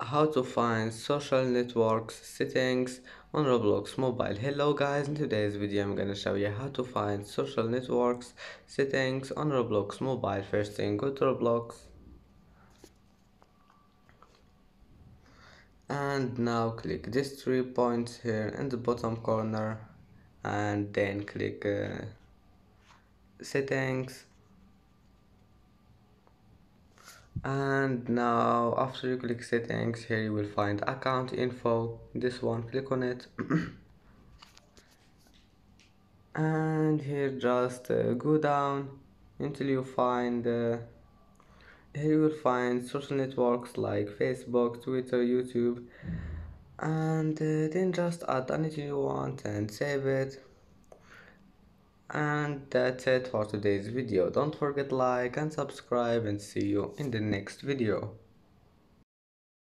How to find social networks settings on Roblox mobile. Hello guys, in today's video I'm gonna show you how to find social networks settings on Roblox mobile. First thing, go to Roblox and now click these 3 points here in the bottom corner and then click settings. And now after you click settings, here you will find account info, this one, click on it. And here just go down until you find here you will find social networks like Facebook, Twitter, YouTube, and then just add anything you want and save it. And that's it for today's video. Don't forget like and subscribe, and see you in the next video.